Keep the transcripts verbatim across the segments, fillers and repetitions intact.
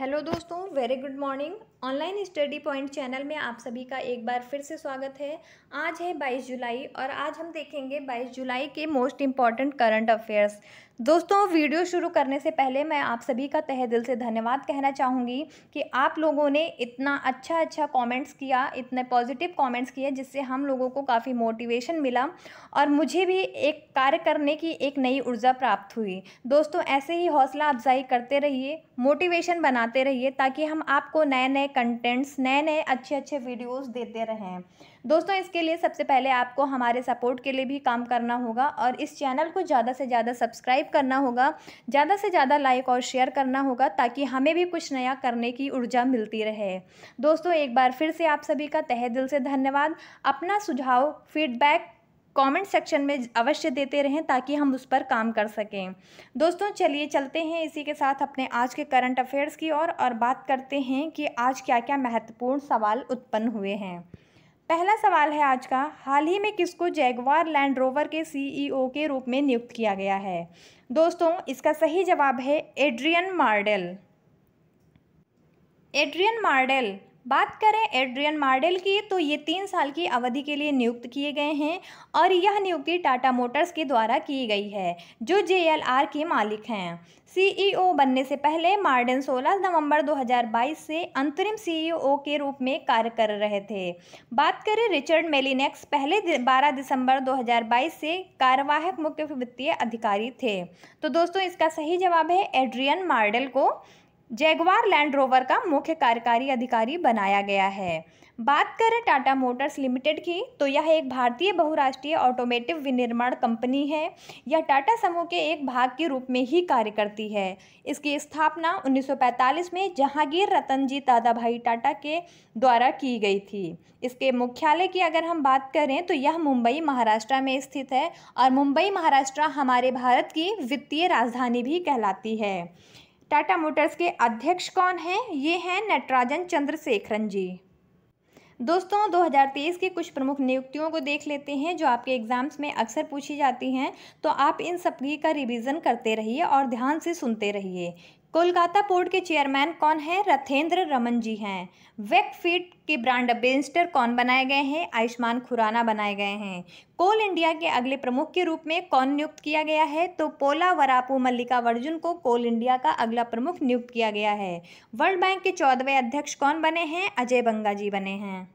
Hello दोस्तों, very good morning. Online study point channel में आप सभी का एक बार फिर से स्वागत है। आज है बाईस जुलाई और आज हम देखेंगे बाईस जुलाई के मोस्ट इम्पॉर्टेंट करंट अफेयर्स। दोस्तों, वीडियो शुरू करने से पहले मैं आप सभी का तहे दिल से धन्यवाद कहना चाहूँगी कि आप लोगों ने इतना अच्छा अच्छा कॉमेंट्स किया, इतने पॉजिटिव कॉमेंट्स किए, जिससे हम लोगों को काफ़ी मोटिवेशन मिला और मुझे भी एक कार्य करने की एक नई ऊर्जा प्राप्त हुई। दोस्तों, ऐसे ही हौसला अफजाई करते रहिए, मोटिवेशन बनाते रहिए ताकि हम आपको नए नए कंटेंट्स, नए नए अच्छे अच्छे वीडियोस देते रहें। दोस्तों, इसके लिए सबसे पहले आपको हमारे सपोर्ट के लिए भी काम करना होगा और इस चैनल को ज़्यादा से ज़्यादा सब्सक्राइब करना होगा, ज़्यादा से ज़्यादा लाइक और शेयर करना होगा ताकि हमें भी कुछ नया करने की ऊर्जा मिलती रहे। दोस्तों, एक बार फिर से आप सभी का तहे दिल से धन्यवाद। अपना सुझाव, फीडबैक कमेंट सेक्शन में अवश्य देते रहें ताकि हम उस पर काम कर सकें। दोस्तों, चलिए चलते हैं इसी के साथ अपने आज के करंट अफेयर्स की ओर और, और बात करते हैं कि आज क्या क्या महत्वपूर्ण सवाल उत्पन्न हुए हैं। पहला सवाल है आज का, हाल ही में किसको जैगवार लैंड रोवर के सीईओ के रूप में नियुक्त किया गया है? दोस्तों, इसका सही जवाब है एड्रियन मार्डेल। एड्रियन मार्डेल बात करें एड्रियन मार्डेल की तो ये तीन साल की अवधि के लिए नियुक्त किए गए हैं और यह नियुक्ति टाटा मोटर्स के द्वारा की गई है जो जे एल आर के मालिक हैं। सीईओ बनने से पहले मार्डेल सोलह नवंबर दो हज़ार बाईस से अंतरिम सीईओ के रूप में कार्य कर रहे थे। बात करें रिचर्ड मेलिनेक्स पहले बारह दिसंबर दो हज़ार बाईस से कार्यवाहक मुख्य वित्तीय अधिकारी थे। तो दोस्तों, इसका सही जवाब है एड्रियन मार्डेल को जैगवार लैंड रोवर का मुख्य कार्यकारी अधिकारी बनाया गया है। बात करें टाटा मोटर्स लिमिटेड की तो यह एक भारतीय बहुराष्ट्रीय ऑटोमेटिव विनिर्माण कंपनी है। यह टाटा समूह के एक भाग के रूप में ही कार्य करती है। इसकी स्थापना उन्नीस सौ पैंतालीस में जहांगीर रतनजी दादा भाई टाटा के द्वारा की गई थी। इसके मुख्यालय की अगर हम बात करें तो यह मुंबई महाराष्ट्र में स्थित है और मुंबई महाराष्ट्र हमारे भारत की वित्तीय राजधानी भी कहलाती है। टाटा मोटर्स के अध्यक्ष कौन हैं? ये हैं नटराजन चंद्रशेखरन जी। दोस्तों, दो हज़ार तेईस की कुछ प्रमुख नियुक्तियों को देख लेते हैं जो आपके एग्जाम्स में अक्सर पूछी जाती हैं, तो आप इन सभी का रिवीजन करते रहिए और ध्यान से सुनते रहिए। कोलकाता पोर्ट के चेयरमैन कौन हैं? रथेंद्र रमन जी हैं। वेकफिट के ब्रांड एम्बेसडर कौन बनाए गए हैं? आयुष्मान खुराना बनाए गए हैं। कोल इंडिया के अगले प्रमुख के रूप में कौन नियुक्त किया गया है? तो पोला वरापू मल्लिकार्जुन को कोल इंडिया का अगला प्रमुख नियुक्त किया गया है। वर्ल्ड बैंक के चौदहवें अध्यक्ष कौन बने हैं? अजय बंगा जी बने हैं।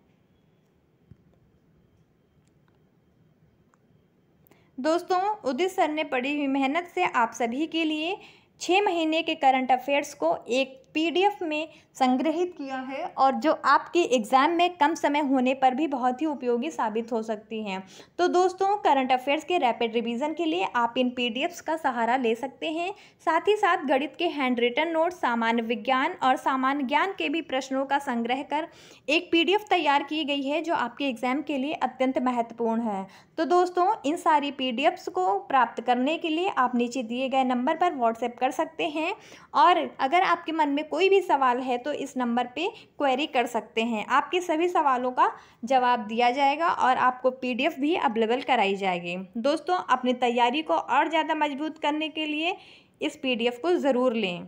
दोस्तों, उदित सर ने पड़ी हुई मेहनत से आप सभी के लिए छः महीने के करंट अफेयर्स को एक पीडीएफ में संग्रहित किया है और जो आपके एग्ज़ाम में कम समय होने पर भी बहुत ही उपयोगी साबित हो सकती हैं। तो दोस्तों, करंट अफेयर्स के रैपिड रिवीजन के लिए आप इन पीडीएफ्स का सहारा ले सकते हैं। साथ ही साथ गणित के हैंड रिटन नोट्स, सामान्य विज्ञान और सामान्य ज्ञान के भी प्रश्नों का संग्रह कर एक पीडीएफ तैयार की गई है जो आपके एग्ज़ाम के लिए अत्यंत महत्वपूर्ण है। तो दोस्तों, इन सारी पीडीएफ्स को प्राप्त करने के लिए आप नीचे दिए गए नंबर पर व्हाट्सएप कर सकते हैं और अगर आपके मन में कोई भी सवाल है तो इस नंबर पे क्वेरी कर सकते हैं। आपके सभी सवालों का जवाब दिया जाएगा और आपको पीडीएफ भी अवेलेबल कराई जाएगी। दोस्तों, अपनी तैयारी को और ज़्यादा मजबूत करने के लिए इस पीडीएफ को ज़रूर लें।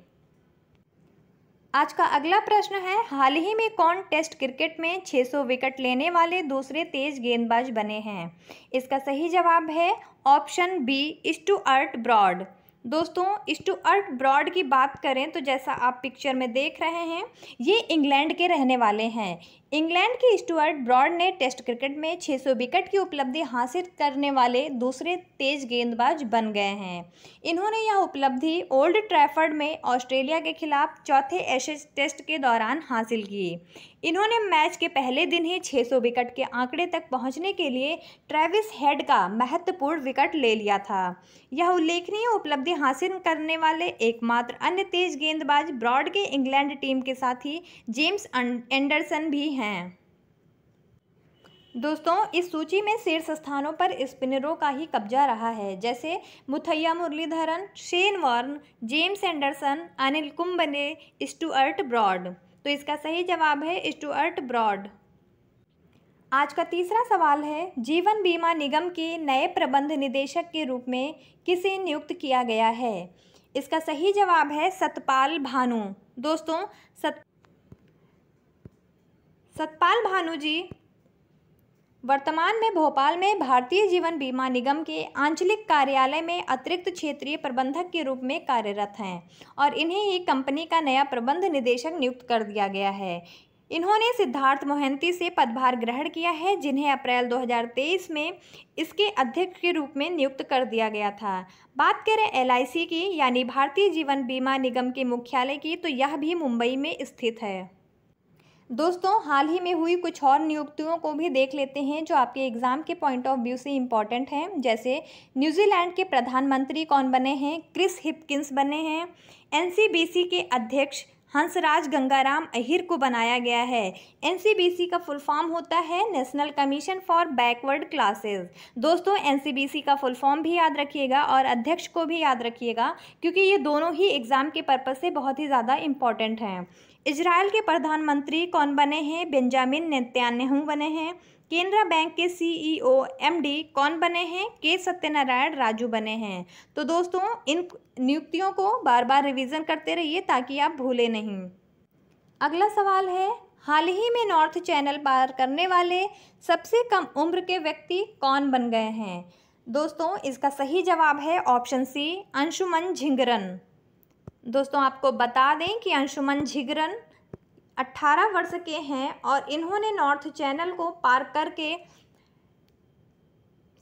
आज का अगला प्रश्न है, हाल ही में कौन टेस्ट क्रिकेट में छह सौ विकेट लेने वाले दूसरे तेज गेंदबाज बने हैं? इसका सही जवाब है ऑप्शन बी, स्टुअर्ट ब्रॉड। दोस्तों, स्टुअर्ट ब्रॉड की बात करें तो जैसा आप पिक्चर में देख रहे हैं ये इंग्लैंड के रहने वाले हैं। इंग्लैंड के स्टुअर्ट ब्रॉड ने टेस्ट क्रिकेट में छह सौ विकेट की उपलब्धि हासिल करने वाले दूसरे तेज गेंदबाज बन गए हैं। इन्होंने यह उपलब्धि ओल्ड ट्रैफर्ड में ऑस्ट्रेलिया के खिलाफ चौथे एशेज टेस्ट के दौरान हासिल की। इन्होंने मैच के पहले दिन ही छह सौ विकेट के आंकड़े तक पहुंचने के लिए ट्रेविस हेड का महत्वपूर्ण विकेट ले लिया था। यह उल्लेखनीय उपलब्धि हासिल करने वाले एकमात्र अन्य तेज गेंदबाज ब्रॉड के इंग्लैंड टीम के साथ ही जेम्स एंडरसन भी हैं। दोस्तों, इस सूची में शीर्ष स्थानों पर स्पिनरों का ही कब्जा रहा है, जैसे Muttiah Muralitharan, Shane Warne, James Anderson, Anil Kumble, Stuart Broad. तो इसका सही जवाब है स्टुअर्ट ब्रॉड। आज का तीसरा सवाल है, जीवन बीमा निगम के नए प्रबंध निदेशक के रूप में किसे नियुक्त किया गया है? इसका सही जवाब है सतपाल भानू। दोस्तों सत सतपाल भानू जी वर्तमान में भोपाल में भारतीय जीवन बीमा निगम के आंचलिक कार्यालय में अतिरिक्त क्षेत्रीय प्रबंधक के रूप में कार्यरत हैं और इन्हें ही कंपनी का नया प्रबंध निदेशक नियुक्त कर दिया गया है। इन्होंने सिद्धार्थ मोहंती से पदभार ग्रहण किया है, जिन्हें अप्रैल दो हज़ार तेईस में इसके अध्यक्ष के रूप में नियुक्त कर दिया गया था। बात करें एल आई सी की यानी भारतीय जीवन बीमा निगम के मुख्यालय की तो यह भी मुंबई में स्थित है। दोस्तों हाल ही में हुई कुछ और नियुक्तियों को भी देख लेते हैं जो आपके एग्ज़ाम के पॉइंट ऑफ व्यू से इम्पॉर्टेंट हैं। जैसे न्यूजीलैंड के प्रधानमंत्री कौन बने हैं? क्रिस हिपकिंस बने हैं। एन सी बी सी के अध्यक्ष हंसराज गंगाराम अहिर को बनाया गया है। एन सी बी सी का फुल फॉर्म होता है national commission for backward classes. दोस्तों एन सी बी सी का फुल फॉर्म भी याद रखिएगा और अध्यक्ष को भी याद रखिएगा क्योंकि ये दोनों ही एग्ज़ाम के पर्पस से बहुत ही ज़्यादा इम्पॉर्टेंट हैं। इजराइल के प्रधानमंत्री कौन बने हैं? बेंजामिन नेतन्याहू बने हैं। केनरा बैंक के सी ई ओ एम डी कौन बने हैं? के सत्यनारायण राजू बने हैं। तो दोस्तों इन नियुक्तियों को बार बार रिवीजन करते रहिए ताकि आप भूले नहीं। अगला सवाल है हाल ही में नॉर्थ चैनल पार करने वाले सबसे कम उम्र के व्यक्ति कौन बन गए हैं? दोस्तों इसका सही जवाब है ऑप्शन सी अंशुमन झिंगरन। दोस्तों आपको बता दें कि अंशुमन झिंगरन अट्ठारह वर्ष के हैं और इन्होंने नॉर्थ चैनल को पार करके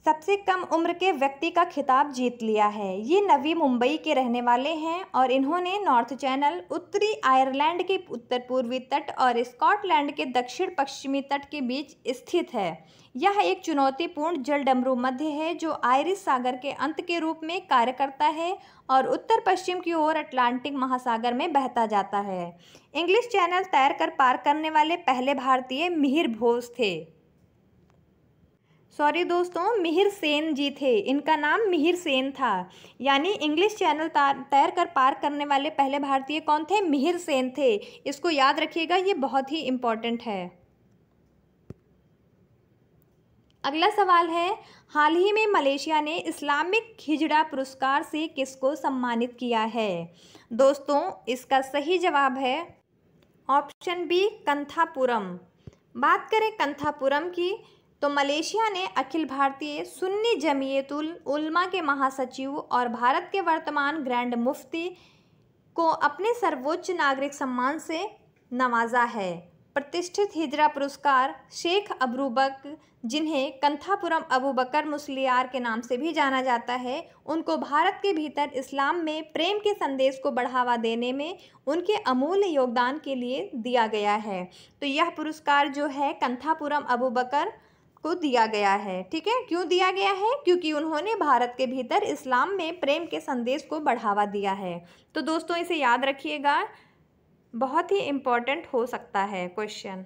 सबसे कम उम्र के व्यक्ति का खिताब जीत लिया है। ये नवी मुंबई के रहने वाले हैं और इन्होंने नॉर्थ चैनल उत्तरी आयरलैंड के उत्तर पूर्वी तट और स्कॉटलैंड के दक्षिण पश्चिमी तट के बीच स्थित है। यह एक चुनौतीपूर्ण जलडमरू मध्य है जो आयरिश सागर के अंत के रूप में कार्य करता है और उत्तर पश्चिम की ओर अटलांटिक महासागर में बहता जाता है। इंग्लिश चैनल तैरकर पार करने वाले पहले भारतीय मिहिर भोज थे सॉरी दोस्तों मिहिर सेन जी थे। इनका नाम मिहिर सेन था। यानी इंग्लिश चैनल तैर कर पार करने वाले पहले भारतीय कौन थे? मिहिर सेन थे। इसको याद रखिएगा, ये बहुत ही इम्पॉर्टेंट है। अगला सवाल है हाल ही में मलेशिया ने इस्लामिक हिजड़ा पुरस्कार से किसको सम्मानित किया है? दोस्तों इसका सही जवाब है ऑप्शन बी कंथापुरम। बात करें कंथापुरम की तो मलेशिया ने अखिल भारतीय सुन्नी जमीयतुल उलमा के महासचिव और भारत के वर्तमान ग्रैंड मुफ्ती को अपने सर्वोच्च नागरिक सम्मान से नवाजा है। प्रतिष्ठित हिजरा पुरस्कार शेख अबूबक, जिन्हें कंथापुरम अबूबकर मुसलियार के नाम से भी जाना जाता है, उनको भारत के भीतर इस्लाम में प्रेम के संदेश को बढ़ावा देने में उनके अमूल्य योगदान के लिए दिया गया है। तो यह पुरस्कार जो है कंथापुरम अबूबकर को दिया गया है। ठीक है, क्यों दिया गया है? क्योंकि उन्होंने भारत के भीतर इस्लाम में प्रेम के संदेश को बढ़ावा दिया है। तो दोस्तों इसे याद रखिएगा, बहुत ही इम्पॉर्टेंट हो सकता है क्वेश्चन।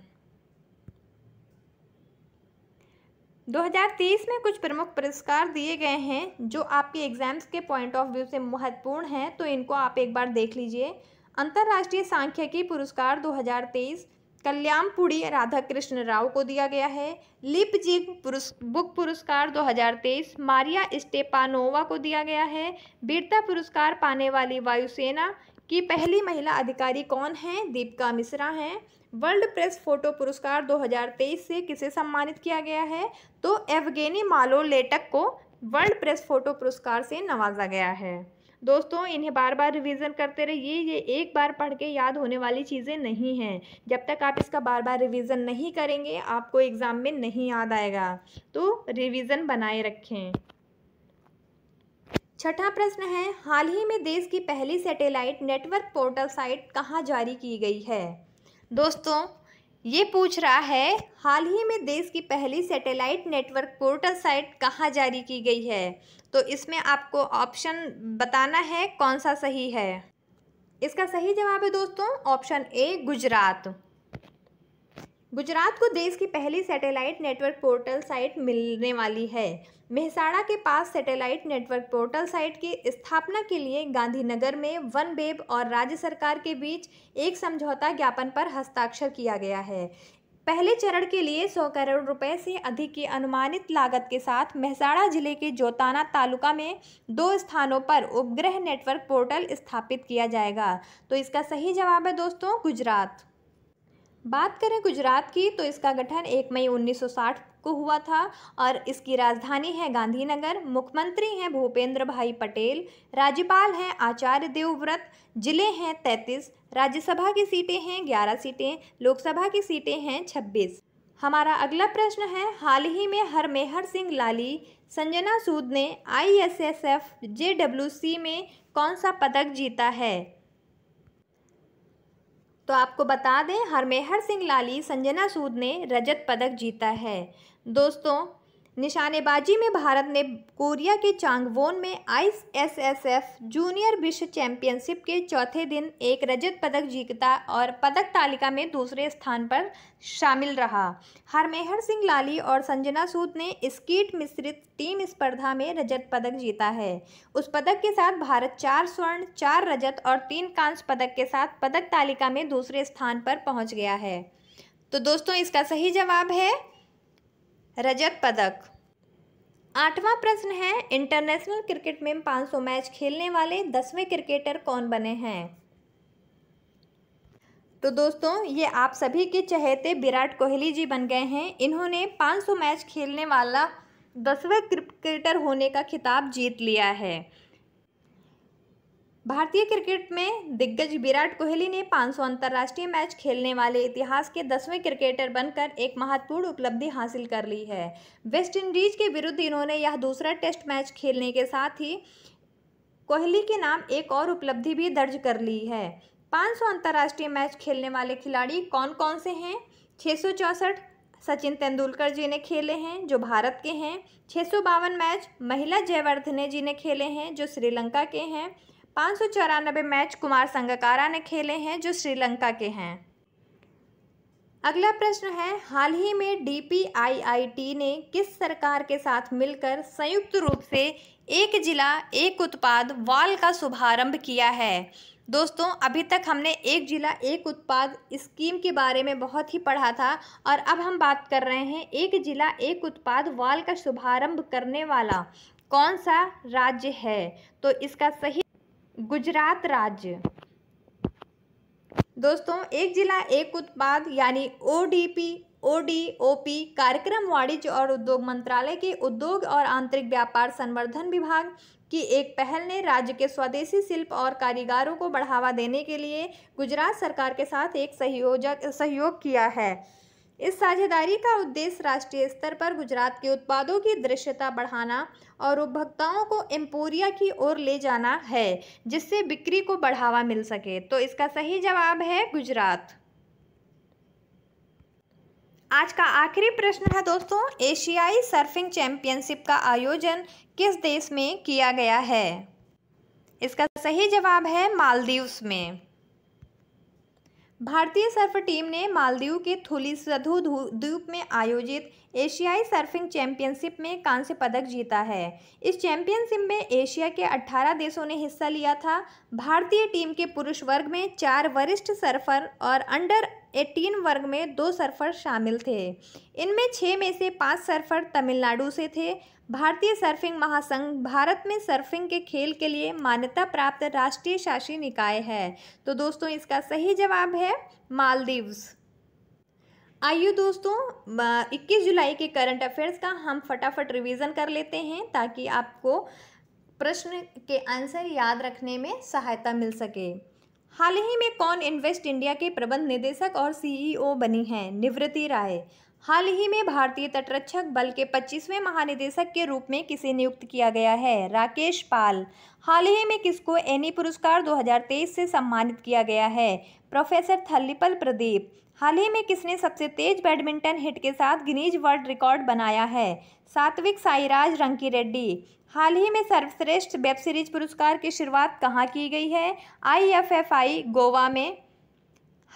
दो हज़ार तेईस में कुछ प्रमुख पुरस्कार दिए गए हैं जो आपके एग्जाम्स के पॉइंट ऑफ व्यू से महत्वपूर्ण हैं, तो इनको आप एक बार देख लीजिए। अंतर्राष्ट्रीय सांख्यिकी पुरस्कार दो हज़ार तेईस कल्याणपुरी राधा कृष्ण राव को दिया गया है। लिपजिग पुरुष बुक पुरस्कार दो हज़ार तेईस मारिया स्टेपानोवा को दिया गया है। वीरता पुरस्कार पाने वाली वायुसेना की पहली महिला अधिकारी कौन हैं? दीपिका मिश्रा हैं। वर्ल्ड प्रेस फोटो पुरस्कार दो हज़ार तेईस से किसे सम्मानित किया गया है? तो एवगेनी मालोलेटक को वर्ल्ड प्रेस फोटो पुरस्कार से नवाजा गया है। दोस्तों इन्हें बार बार रिवीजन करते रहिए, ये एक बार पढ़ के याद होने वाली चीज़ें नहीं हैं। जब तक आप इसका बार बार रिवीजन नहीं करेंगे आपको एग्ज़ाम में नहीं याद आएगा, तो रिवीजन बनाए रखें। छठा प्रश्न है हाल ही में देश की पहली सैटेलाइट नेटवर्क पोर्टल साइट कहाँ जारी की गई है? दोस्तों ये पूछ रहा है हाल ही में देश की पहली सैटेलाइट नेटवर्क पोर्टल साइट कहाँ जारी की गई है, तो इसमें आपको ऑप्शन बताना है कौन सा सही है। इसका सही जवाब है दोस्तों ऑप्शन ए गुजरात। गुजरात को देश की पहली सैटेलाइट नेटवर्क पोर्टल साइट मिलने वाली है। मेहसाणा के पास सैटेलाइट नेटवर्क पोर्टल साइट की स्थापना के लिए गांधीनगर में वन वेब और राज्य सरकार के बीच एक समझौता ज्ञापन पर हस्ताक्षर किया गया है। पहले चरण के लिए सौ करोड़ रुपए से अधिक की अनुमानित लागत के साथ महसाणा जिले के जोताना तालुका में दो स्थानों पर उपग्रह नेटवर्क पोर्टल स्थापित किया जाएगा। तो इसका सही जवाब है दोस्तों गुजरात। बात करें गुजरात की तो इसका गठन एक मई उन्नीस सौ साठ को हुआ था और इसकी राजधानी है गांधीनगर। मुख्यमंत्री हैं भूपेंद्र भाई पटेल, राज्यपाल हैं आचार्य देवव्रत। जिले हैं तैंतीस, राज्यसभा की सीटें हैं ग्यारह सीटें, लोकसभा की सीटें हैं छब्बीस। हमारा अगला प्रश्न है, हाल ही में हरमेहर सिंह लाली, संजना सूद ने I S S F J W C में कौन सा पदक जीता है? तो आपको बता दें हरमेहर सिंह लाली, संजना सूद ने रजत पदक जीता है। दोस्तों निशानेबाजी में भारत ने कोरिया के चांगवोन में I S S F junior विश्व चैंपियनशिप के चौथे दिन एक रजत पदक जीता और पदक तालिका में दूसरे स्थान पर शामिल रहा। हरमेहर सिंह लाली और संजना सूद ने स्कीट मिश्रित टीम स्पर्धा में रजत पदक जीता है। उस पदक के साथ भारत चार स्वर्ण, चार रजत और तीन कांस्य पदक के साथ पदक तालिका में दूसरे स्थान पर पहुँच गया है। तो दोस्तों इसका सही जवाब है रजत पदक। आठवां प्रश्न है, इंटरनेशनल क्रिकेट में पाँच सौ मैच खेलने वाले दसवें क्रिकेटर कौन बने हैं? तो दोस्तों ये आप सभी के चहेते विराट कोहली जी बन गए हैं। इन्होंने पाँच सौ मैच खेलने वाला दसवें क्रिकेटर होने का खिताब जीत लिया है। भारतीय क्रिकेट में दिग्गज विराट कोहली ने पाँच सौ अंतर्राष्ट्रीय मैच खेलने वाले इतिहास के दसवें क्रिकेटर बनकर एक महत्वपूर्ण उपलब्धि हासिल कर ली है। वेस्टइंडीज के विरुद्ध इन्होंने यह दूसरा टेस्ट मैच खेलने के साथ ही कोहली के नाम एक और उपलब्धि भी दर्ज कर ली है। पाँच सौ अंतर्राष्ट्रीय मैच खेलने वाले खिलाड़ी कौन कौन से हैं? छः सौ चौंसठ सचिन तेंदुलकर जी ने खेले हैं जो भारत के हैं। छः सौ बावन मैच महिला जयवर्धने जी ने खेले हैं जो श्रीलंका के हैं। पाँच सौ चौरानबे मैच कुमार संगकारा ने खेले हैं जो श्रीलंका के हैं। अगला प्रश्न है, हाल ही में D P I I T ने किस सरकार के साथ मिलकर संयुक्त रूप से एक जिला एक उत्पाद वाल का शुभारंभ किया है? दोस्तों अभी तक हमने एक जिला एक उत्पाद स्कीम के बारे में बहुत ही पढ़ा था और अब हम बात कर रहे हैं एक जिला एक उत्पाद वाल का शुभारंभ करने वाला कौन सा राज्य है? तो इसका सही गुजरात राज्य। दोस्तों एक जिला एक उत्पाद यानी O D P O D O P कार्यक्रम वाणिज्य और उद्योग मंत्रालय के उद्योग और आंतरिक व्यापार संवर्धन विभाग की एक पहल ने राज्य के स्वदेशी शिल्प और कारीगरों को बढ़ावा देने के लिए गुजरात सरकार के साथ एक सहयोजक सहयोग किया है। इस साझेदारी का उद्देश्य राष्ट्रीय स्तर पर गुजरात के उत्पादों की दृश्यता बढ़ाना और उपभोक्ताओं को एम्पोरिया की ओर ले जाना है जिससे बिक्री को बढ़ावा मिल सके। तो इसका सही जवाब है गुजरात। आज का आखिरी प्रश्न है दोस्तों, एशियाई सर्फिंग चैंपियनशिप का आयोजन किस देश में किया गया है? इसका सही जवाब है मालदीव्स में। भारतीय सर्फ टीम ने मालदीव के थुलीसधू द्वीप में आयोजित एशियाई सर्फिंग चैंपियनशिप में कांस्य पदक जीता है। इस चैंपियनशिप में एशिया के अठारह देशों ने हिस्सा लिया था। भारतीय टीम के पुरुष वर्ग में चार वरिष्ठ सर्फर और अंडर अठारह वर्ग में दो सर्फर शामिल थे। इनमें छः में से पाँच सर्फर तमिलनाडु से थे। भारतीय सर्फिंग महासंघ भारत में सर्फिंग के खेल के लिए मान्यता प्राप्त राष्ट्रीय शासी निकाय है। तो दोस्तों इसका सही जवाब है मालदीव्स। आइए दोस्तों इक्कीस जुलाई के करंट अफेयर्स का हम फटाफट रिवीजन कर लेते हैं ताकि आपको प्रश्न के आंसर याद रखने में सहायता मिल सके। हाल ही में कौन इन्वेस्ट इंडिया के प्रबंध निदेशक और सी ई ओ बनी हैं? निवृत्ति राय। हाल ही में भारतीय तटरक्षक बल के पच्चीसवें महानिदेशक के रूप में किसे नियुक्त किया गया है? राकेश पाल। हाल ही में किसको एनी पुरस्कार दो हज़ार तेईस से सम्मानित किया गया है? प्रोफेसर थल्लीपल प्रदीप। हाल ही में किसने सबसे तेज बैडमिंटन हिट के साथ गिनीज वर्ल्ड रिकॉर्ड बनाया है? सात्विक साईराज रंकी रेड्डी। हाल ही में सर्वश्रेष्ठ वेब सीरीज पुरस्कार की शुरुआत कहाँ की गई है? I F F I Goa में।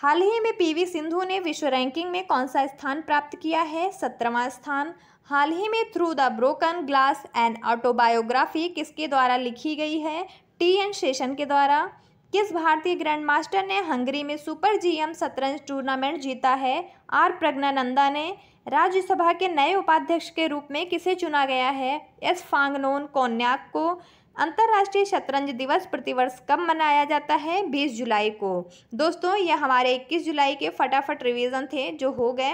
हाल ही में पीवी सिंधु ने विश्व रैंकिंग में कौन सा स्थान प्राप्त किया है? सत्रहवां स्थान। हाल ही में through the broken glass and autobiography किसके द्वारा लिखी गई है? टी एन शेषन के द्वारा। किस भारतीय ग्रैंड मास्टर ने हंगरी में सुपर जीएम शतरंज टूर्नामेंट जीता है? आर प्रज्ञानंदा ने। राज्यसभा के नए उपाध्यक्ष के रूप में किसे चुना गया है? एस फांगनोन कोन्याक को। अंतर्राष्ट्रीय शतरंज दिवस प्रतिवर्ष कब मनाया जाता है? बीस जुलाई को। दोस्तों ये हमारे इक्कीस जुलाई के फटाफट रिवीजन थे जो हो गए।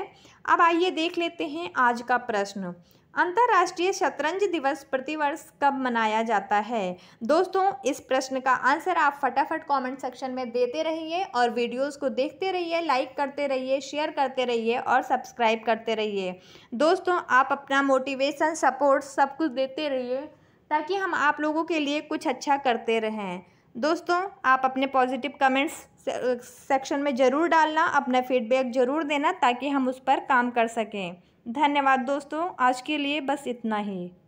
अब आइए देख लेते हैं आज का प्रश्न। अंतर्राष्ट्रीय शतरंज दिवस प्रतिवर्ष कब मनाया जाता है? दोस्तों इस प्रश्न का आंसर आप फटाफट कमेंट सेक्शन में देते रहिए और वीडियोस को देखते रहिए, लाइक करते रहिए, शेयर करते रहिए और सब्सक्राइब करते रहिए। दोस्तों आप अपना मोटिवेशन, सपोर्ट सब कुछ देते रहिए ताकि हम आप लोगों के लिए कुछ अच्छा करते रहें। दोस्तों आप अपने पॉजिटिव कमेंट्स सेक्शन में ज़रूर डालना, अपना फीडबैक ज़रूर देना ताकि हम उस पर काम कर सकें। धन्यवाद दोस्तों, आज के लिए बस इतना ही।